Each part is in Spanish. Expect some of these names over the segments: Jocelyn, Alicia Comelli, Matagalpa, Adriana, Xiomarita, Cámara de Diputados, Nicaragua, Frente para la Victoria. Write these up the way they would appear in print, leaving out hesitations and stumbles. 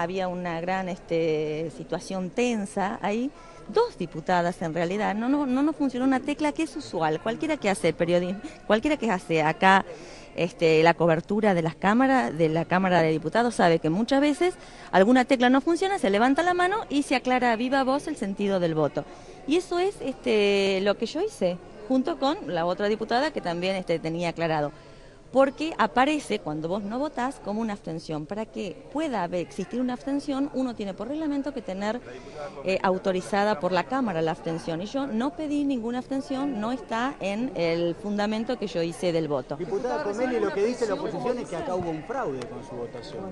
Había una gran situación tensa ahí. Dos diputadas en realidad, no funcionó una tecla que es usual, cualquiera que hace periodismo, cualquiera que hace acá la cobertura de las cámaras, de la Cámara de Diputados, sabe que muchas veces alguna tecla no funciona, se levanta la mano y se aclara a viva voz el sentido del voto. Y eso es lo que yo hice, junto con la otra diputada que también tenía aclarado. Porque aparece, cuando vos no votás, como una abstención. Para que pueda existir una abstención, uno tiene por reglamento que tener autorizada por la Cámara la abstención. Y yo no pedí ninguna abstención, no está en el fundamento que yo hice del voto. Diputada Comelli, lo que dice la oposición es que acá hubo un fraude con su votación.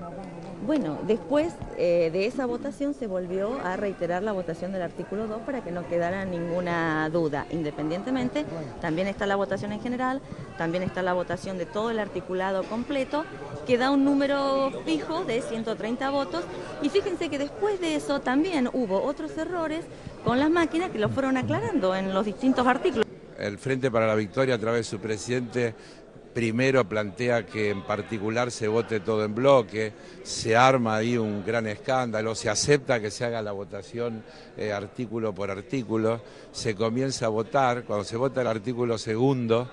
Bueno, después de esa votación se volvió a reiterar la votación del artículo 2 para que no quedara ninguna duda. Independientemente, también está la votación en general, también está la votación de todo el articulado completo, que da un número fijo de 130 votos, y fíjense que después de eso también hubo otros errores con las máquinas que lo fueron aclarando en los distintos artículos. El Frente para la Victoria, a través de su presidente, primero plantea que en particular se vote todo en bloque, se arma ahí un gran escándalo, se acepta que se haga la votación artículo por artículo, se comienza a votar, cuando se vota el artículo segundo,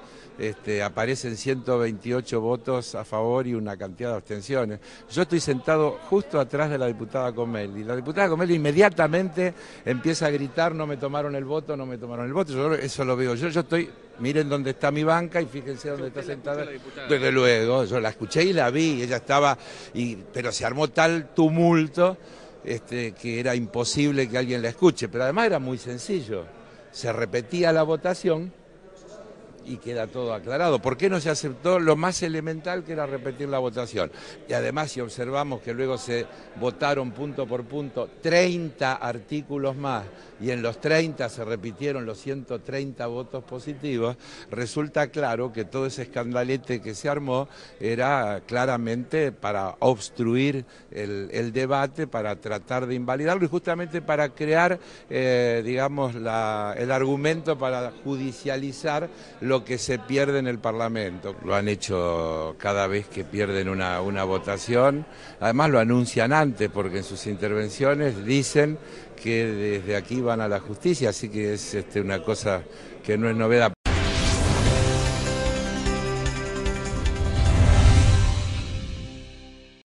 aparecen 128 votos a favor y una cantidad de abstenciones. Yo estoy sentado justo atrás de la diputada Comelli. La diputada Comelli inmediatamente empieza a gritar: no me tomaron el voto, no me tomaron el voto. Yo eso lo veo. Yo estoy, miren dónde está mi banca y fíjense dónde está sentada. Desde luego, yo la escuché y la vi, ella estaba, pero se armó tal tumulto que era imposible que alguien la escuche. Pero además era muy sencillo, se repetía la votación y queda todo aclarado. ¿Por qué no se aceptó lo más elemental, que era repetir la votación? Y además, si observamos que luego se votaron punto por punto 30 artículos más, y en los 30 se repitieron los 130 votos positivos, resulta claro que todo ese escandalete que se armó era claramente para obstruir el debate, para tratar de invalidarlo y justamente para crear, digamos, el argumento para judicializar lo que se pierde en el Parlamento. Lo han hecho cada vez que pierden una votación, además lo anuncian antes porque en sus intervenciones dicen que desde aquí van a la justicia, así que es una cosa que no es novedad.